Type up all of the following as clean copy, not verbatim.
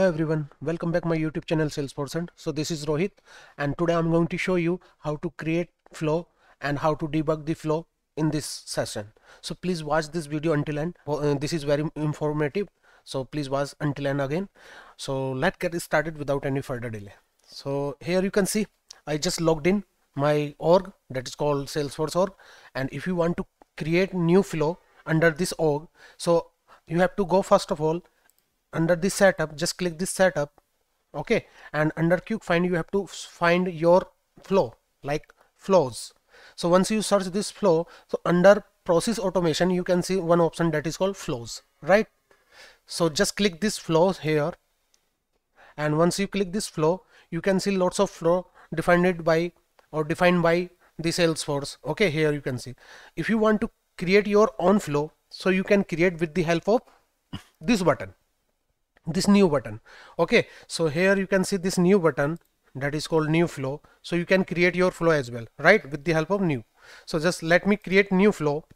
Hello everyone, welcome back my YouTube channel Salesforce Hunt. So this is Rohit and today I'm going to show you how to create flow and how to debug the flow in this session. So please watch this video until end. This is very informative, so please watch until end again. So let's get started without any further delay. So here you can see I just logged in my org, that is called Salesforce org, and if you want to create new flow under this org, so you have to go first of all under this setup, just click this setup, okay, and under quick find you have to find your flow, like flows. So once you search this flow, so under process automation you can see one option that is called flows, right? So just click this flow here, and once you click this flow you can see lots of flow defined by the Salesforce. Okay, here you can see if you want to create your own flow, so you can create with the help of this button, this new button. Okay, so here you can see this new button that is called new flow, so you can create your flow as well, right, with the help of new. So just let me create new flow,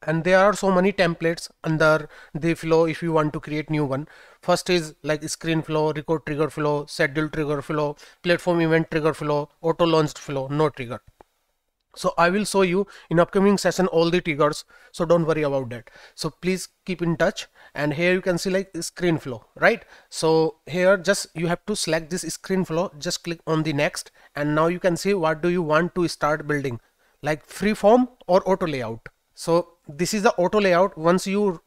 and there are so many templates under the flow if you want to create new one. First is like screen flow, record trigger flow, schedule trigger flow, platform event trigger flow, auto launched flow, no trigger. So I will show you in upcoming session all the triggers, so don't worry about that. So please keep in touch. And here you can see like screen flow, right? So here just you have to select this screen flow, just click on the next, and now you can see what do you want to start building, like free form or auto layout. So this is the auto layout. Once you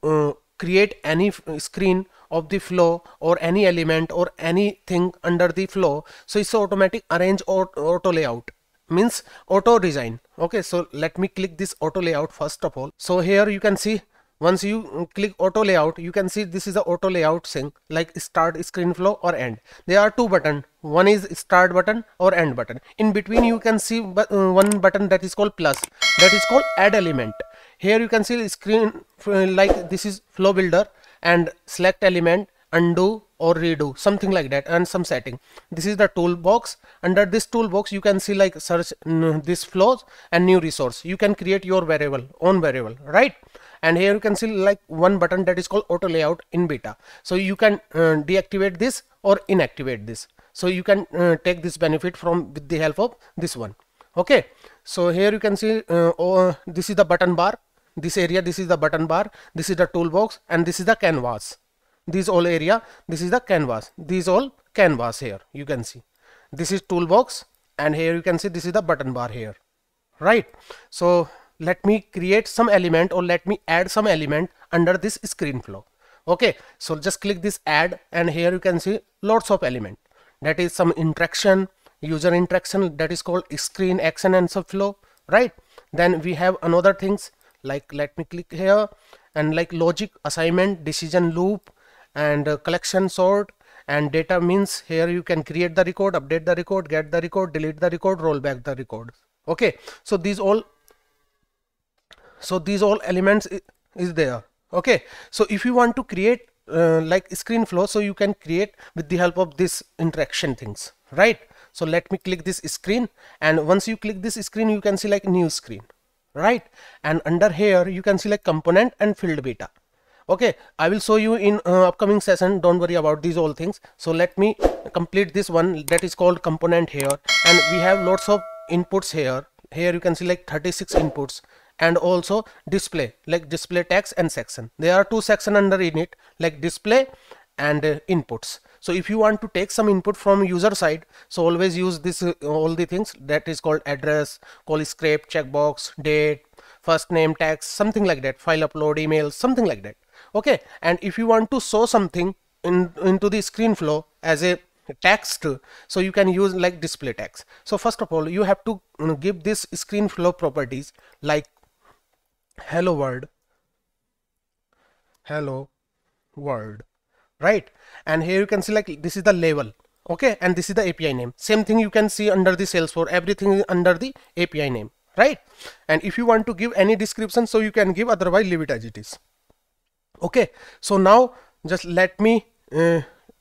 create any screen of the flow or any element or anything under the flow, so it's automatic arrange or auto layout, means auto design. Okay, so let me click this auto layout first of all. So here you can see once you click auto layout, you can see this is the auto layout thing, like start screen flow or end. There are two buttons, one is start button or end button. In between you can see one button that is called plus, that is called add element. Here you can see the screen, like this is flow builder, and select element, undo or redo, something like that, and some setting. This is the toolbox. Under this toolbox you can see like search this flows and new resource. You can create your own variable, right? And here you can see like one button that is called auto layout in beta, so you can deactivate this or inactivate this. So you can take this benefit from with the help of this one. Okay, so here you can see this is the button bar, this area, this is the button bar, this is the toolbox, and this is the canvas. This all area, this is the canvas, these all canvas. Here you can see this is toolbox, and here you can see this is the button bar here, right? So let me create some element, or let me add some element under this screen flow. Okay, so just click this add, and here you can see lots of element, that is some interaction, user interaction, that is called screen action and subflow, right? Then we have another things, like let me click here, and like logic, assignment, decision loop, and collection, sort, and data means here you can create the record, update the record, get the record, delete the record, roll back the record. Okay, so these all elements is there. Okay, so if you want to create like screen flow, so you can create with the help of this interaction things, right? So let me click this screen, and once you click this screen you can see like new screen, right? And under here you can see like component and field beta. Okay, I will show you in upcoming session, don't worry about these all things. So let me complete this one that is called component here, and we have lots of inputs here. Here you can see like 36 inputs, and also display, like display text and section. There are two sections under in it, like display and inputs. So if you want to take some input from user side, so always use this all the things that is called address, call script, checkbox, date, first name, text, something like that, file upload, email, something like that. Okay, and if you want to show something into the screen flow as a text, so you can use like display text. So first of all you have to give this screen flow properties, like hello world, hello world, right? And here you can see like this is the label. Okay, and this is the API name. Same thing you can see under the Salesforce, everything is under the API name, right? And if you want to give any description, so you can give, otherwise leave it as it is. Okay, so now just let me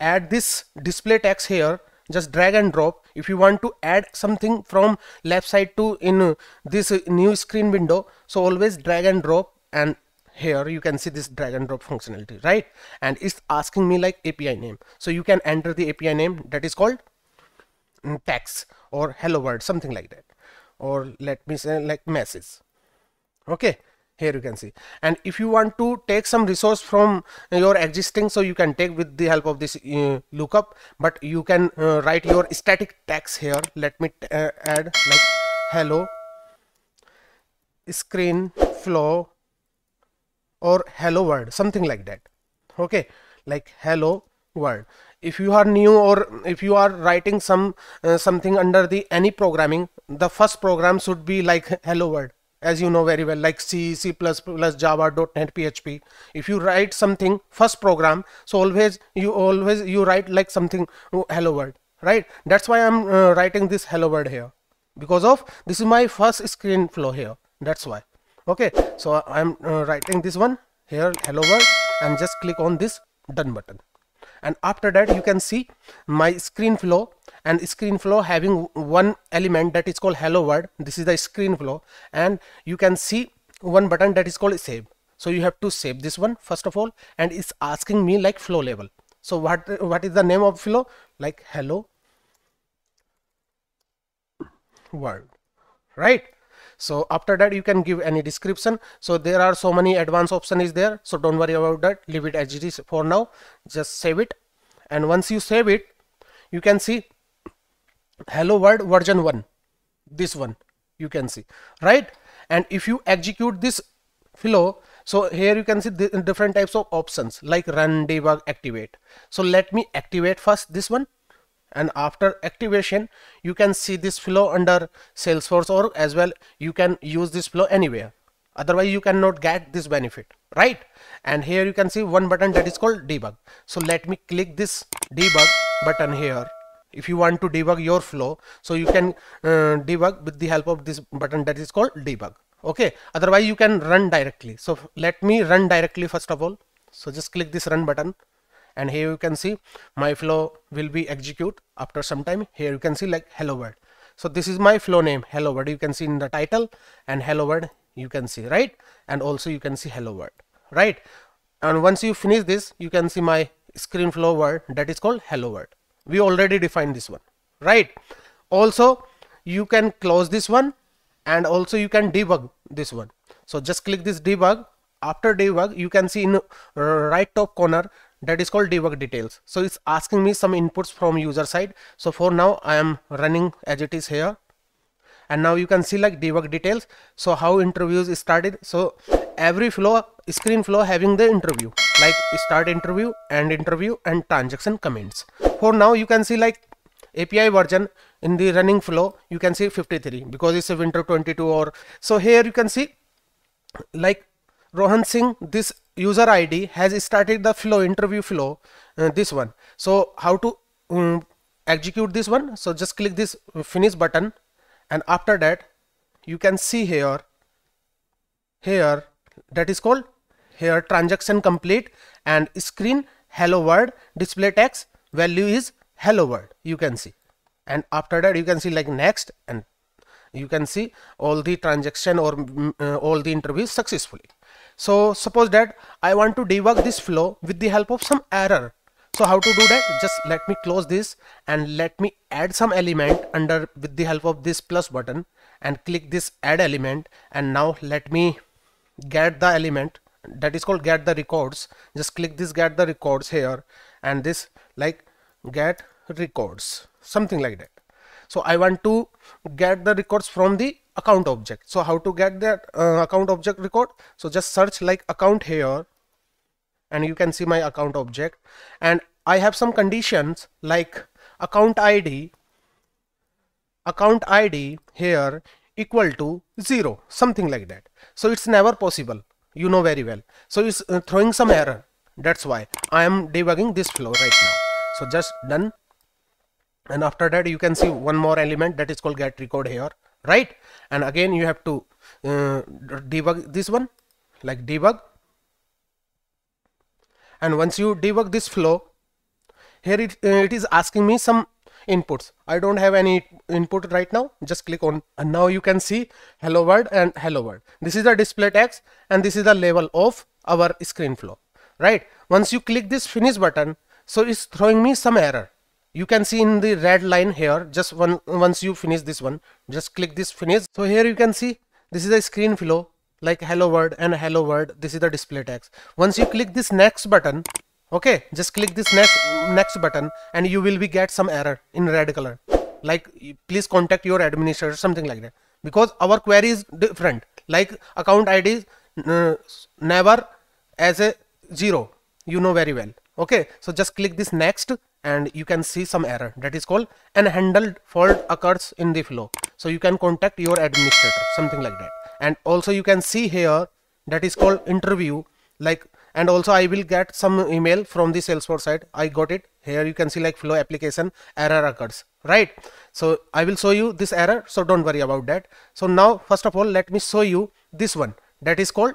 add this display text here, just drag and drop. If you want to add something from left side to in this new screen window, so always drag and drop, and here you can see this drag and drop functionality, right? And it's asking me like API name. So you can enter the API name that is called text or hello world, something like that, or let me say like message. Okay, here you can see. And if you want to take some resource from your existing, so you can take with the help of this lookup, but you can write your static text here. Let me add like hello screen flow or hello world, something like that. Okay, like hello world. If you are new or if you are writing some something under the any programming, the first program should be like hello world, as you know very well, like C, C++, Java, .NET, PHP. If you write something first program, so always you write like something hello world, right? That's why I'm writing this hello world here, because of this is my first screen flow here, that's why. Okay, so I'm writing this one here, hello world, and just click on this done button. And after that you can see my screen flow, and screen flow having one element that is called hello world. This is the screen flow, and you can see one button that is called save. So you have to save this one first of all, and it's asking me like flow label. So what is the name of flow? Like hello world, right? So after that you can give any description. So there are so many advanced options is there, so don't worry about that, leave it as it is for now. Just save it, and once you save it, you can see hello world version 1, this one you can see, right? And if you execute this flow, so here you can see the different types of options like run, debug, activate. So let me activate first this one, and after activation you can see this flow under Salesforce, or as well you can use this flow anywhere, otherwise you cannot get this benefit, right? And here you can see one button that is called debug. So let me click this debug button here. If you want to debug your flow, so you can debug with the help of this button that is called debug. Okay, otherwise you can run directly. So let me run directly first of all. So just click this run button, and here you can see my flow will be execute after some time. Here you can see like hello world. So this is my flow name, hello world. You can see in the title and hello world you can see, right? And also you can see hello world, right? And once you finish this, you can see my screen flow word that is called hello world. We already defined this one, right? Also you can close this one, and also you can debug this one. So just click this debug. After debug you can see in right top corner that is called debug details. So it's asking me some inputs from user side. So for now I am running as it is here, and now you can see like debug details. So how interviews is started. So every flow, screen flow having the interview, like start interview and transaction comments. For now you can see like API version in the running flow, you can see 53 because it's a winter 22 or so. Here you can see like Rohan Singh, this user ID has started the flow interview flow, this one. So how to execute this one? So just click this finish button, and after that you can see here that is called here transaction complete, and screen hello world, display text value is hello world you can see. And after that you can see like next, and you can see all the transaction or all the interviews successfully. So suppose that I want to debug this flow with the help of some error. So how to do that? Just let me close this, and let me add some element under with the help of this plus button, and click this add element. And now let me get the element that is called get the records. Just click this get the records here, and this like get records, something like that. So I want to get the records from the account object. So how to get that account object record? So just search like account here, and you can see my account object, and I have some conditions like account ID here equal to 0, something like that. So it's never possible, you know very well. So it's throwing some error. That's why I am debugging this flow right now. So just done, and after that you can see one more element that is called get record here, right? And again you have to debug this one, like debug. And once you debug this flow, here it is asking me some inputs. I don't have any input right now. Just click on, and now you can see hello world and hello world. This is the display text and this is the level of our screen flow, right? Once you click this finish button, so it's throwing me some error. You can see in the red line here, just once you finish this one, just click this finish. So here you can see this is a screen flow like hello world and hello world. This is the display text. Once you click this next button, okay, just click this next button and you will be get some error in red color, like please contact your administrator, something like that, because our query is different, like account ID never as a 0, you know very well. Okay, so just click this next and you can see some error that is called an handled fault occurs in the flow. So you can contact your administrator, something like that. And also you can see here that is called interview, like, and also I will get some email from the Salesforce side. I got it here. You can see like flow application error occurs, right? So I will show you this error. So don't worry about that. So now first of all, let me show you this one that is called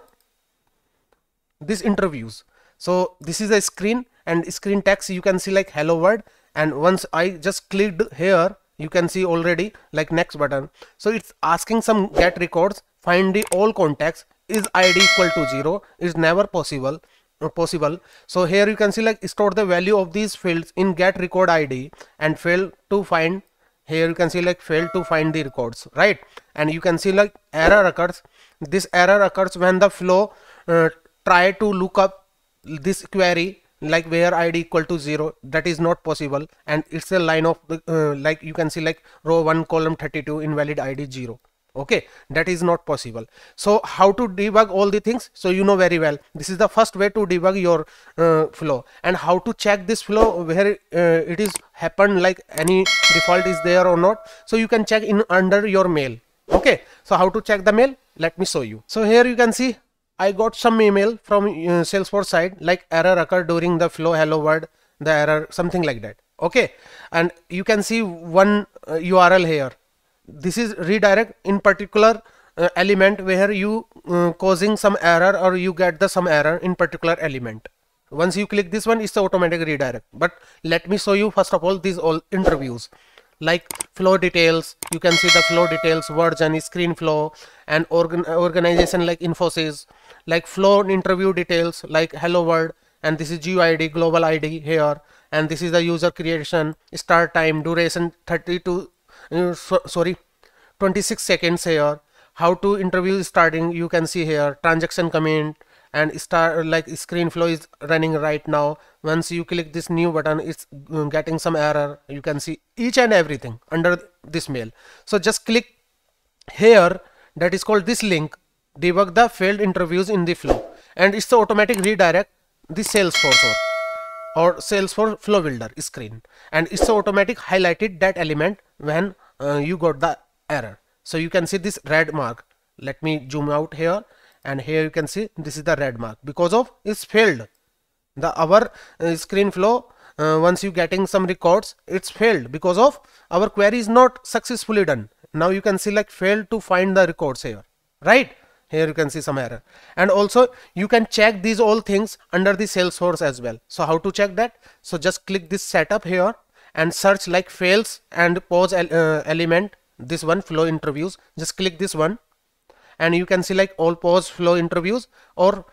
this interviews. So this is a screen and screen text. You can see like hello world, and once I just clicked here, you can see already like next button. So it's asking some get records, find the all contacts, is ID equal to 0, is never possible So here you can see like store the value of these fields in get record ID and fail to find. Here you can see like fail to find the records, right? And you can see like error occurs. This error occurs when the flow try to look up this query like where ID equal to 0, that is not possible, and it's a line of like you can see like row 1 column 32 invalid ID 0. Okay, that is not possible. So how to debug all the things? So you know very well, this is the first way to debug your flow. And how to check this flow where it is happened, like any default is there or not. So you can check in under your mail. Okay, so how to check the mail, let me show you. So here you can see I got some email from Salesforce side, like error occurred during the flow hello world, the error, something like that. Okay, and you can see one URL here. This is redirect in particular element where you causing some error or you get the some error in particular element. Once you click this one, it's automatic redirect. But let me show you first of all these all interviews, like flow details. You can see the flow details, version, screen flow, and organization like Infosys, like flow interview details like hello world, and this is GUID, global ID here, and this is the user creation, start time, duration 26 seconds here. How to interview starting, you can see here, transaction comment, and start like screen flow is running right now. Once you click this new button, it's getting some error. You can see each and everything under this mail. So just click here, that is called this link, debug the failed interviews in the flow, and it's the automatic redirect the Salesforce or Salesforce flow builder screen, and it's automatic highlighted that element when you got the error. So you can see this red mark. Let me zoom out here, and here you can see this is the red mark because of it's failed. The our screen flow once you getting some records, it's failed because of our query is not successfully done. Now you can see like failed to find the records here, right? Here you can see some error. And also you can check these all things under the Salesforce as well. So how to check that? So just click this setup here and search like fails and pause element, this one flow interviews. Just click this one and you can see like all pause flow interviews or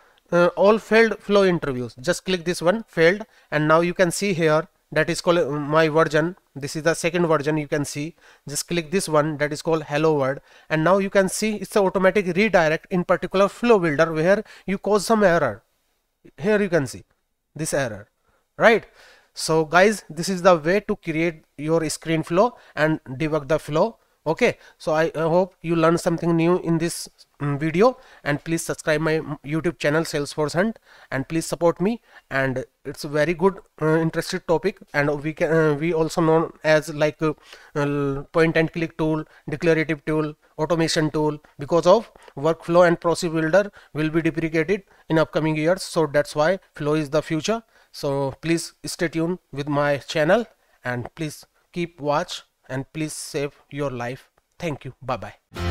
all failed flow interviews. Just click this one failed, and now you can see here that is called my version. This is the second version, you can see. Just click this one that is called hello world, and now you can see it's the automatic redirect in particular flow builder where you cause some error. Here you can see this error, right? So guys, this is the way to create your screen flow and debug the flow. Okay, so I hope you learned something new in this video, and please subscribe my YouTube channel Salesforce Hunt, and please support me. And it's a very good interesting topic, and we can we also known as like point and click tool, declarative tool, automation tool, because of workflow and process builder will be deprecated in upcoming years. So that's why flow is the future. So please stay tuned with my channel, and please keep watch, and please save your life. Thank you. Bye-bye.